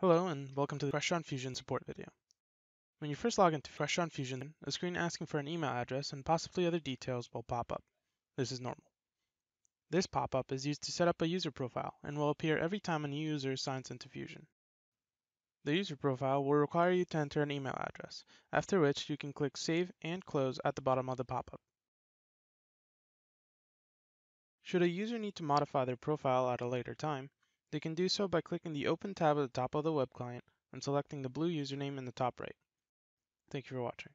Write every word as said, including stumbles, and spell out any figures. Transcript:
Hello and welcome to the Crestron Fusion support video. When you first log into Crestron Fusion, a screen asking for an email address and possibly other details will pop up. This is normal. This pop-up is used to set up a user profile and will appear every time a new user signs into Fusion. The user profile will require you to enter an email address, after which you can click Save and Close at the bottom of the pop-up. Should a user need to modify their profile at a later time, they can do so by clicking the Open tab at the top of the web client and selecting the blue username in the top right. Thank you for watching.